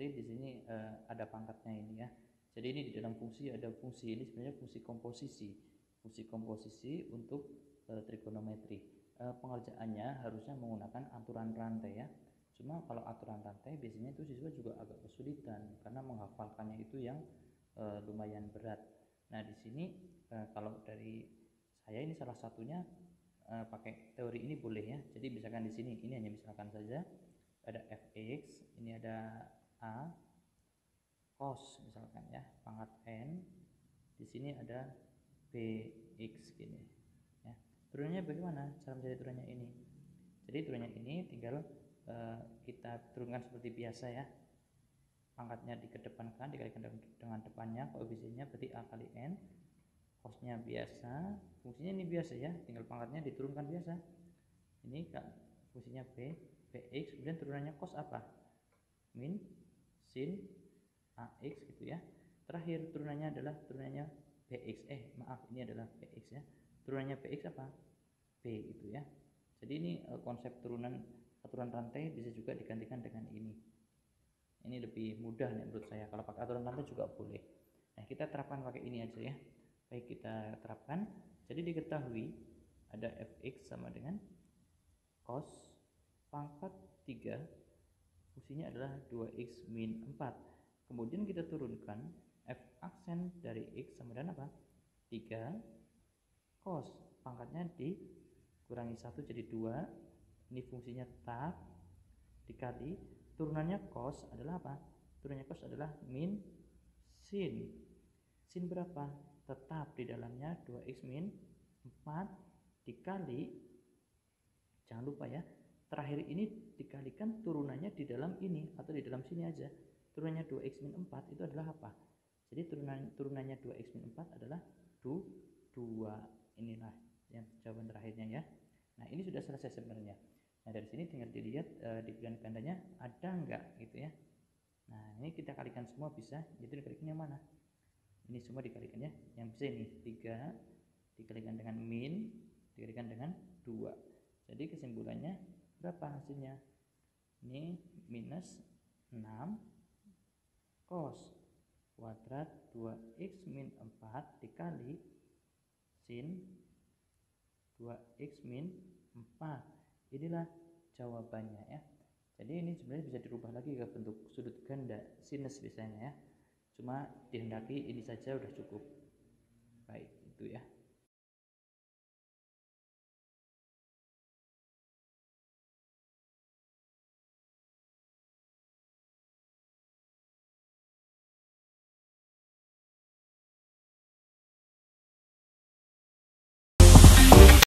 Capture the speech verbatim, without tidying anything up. Jadi di sini uh, ada pangkatnya ini ya. Jadi ini di dalam fungsi ada fungsi ini sebenarnya fungsi komposisi, fungsi komposisi untuk uh, trigonometri. Uh, pengerjaannya harusnya menggunakan aturan rantai ya. Cuma kalau aturan rantai biasanya itu siswa juga agak kesulitan karena menghafalkannya itu yang uh, lumayan berat. Nah di sini uh, kalau dari saya ini salah satunya uh, pakai teori ini boleh ya. Jadi misalkan di sini ini hanya misalkan saja ada f(x), ini ada a cos misalkan ya, pangkat n, di sini ada bx gini ya. Turunannya bagaimana cara mencari turunannya ini? Jadi turunannya ini tinggal uh, kita turunkan seperti biasa ya, pangkatnya dikedepankan dikalikan dengan depannya koefisiennya, berarti a kali n, cosnya biasa, fungsinya ini biasa ya, tinggal pangkatnya diturunkan biasa, ini fungsinya b bx, kemudian turunannya cos apa, min sin A X gitu ya. Terakhir turunannya adalah turunannya B X. Eh maaf, ini adalah B X ya. Turunannya B X apa? B gitu ya. Jadi ini e, konsep turunan aturan rantai bisa juga digantikan dengan ini. Ini lebih mudah nih menurut saya. Kalau pakai aturan rantai juga boleh. Nah kita terapkan pakai ini aja ya. Baik, kita terapkan. Jadi diketahui ada F X sama dengan cos pangkat tiga, fungsinya adalah dua x min empat. Kemudian kita turunkan f aksen dari x sama dengan apa? tiga cos pangkatnya dikurangi satu jadi dua. Ini fungsinya tetap, dikali turunannya cos adalah apa? Turunannya cos adalah min sin. Sin berapa? Tetap di dalamnya dua x min empat dikali, jangan lupa ya, terakhir ini dikalikan turunannya di dalam ini atau di dalam sini aja. Turunannya dua x min empat itu adalah apa? Jadi turunan, turunannya dua x min empat adalah dua. Inilah yang jawaban terakhirnya ya. Nah ini sudah selesai sebenarnya. Nah dari sini tinggal dilihat e, di pilihan gandanya ada enggak gitu ya. Nah ini kita kalikan semua bisa. Jadi dikalikan yang mana? Ini semua dikalikan ya. Yang bisa ini tiga dikalikan dengan min dikalikan dengan dua. Jadi kesimpulannya berapa hasilnya? Ini minus enam cos kuadrat dua x min empat dikali sin dua x min empat. Inilah jawabannya ya. Jadi ini sebenarnya bisa dirubah lagi ke bentuk sudut ganda sinus biasanya ya. Cuma dihendaki ini saja udah cukup. Baik, itu ya.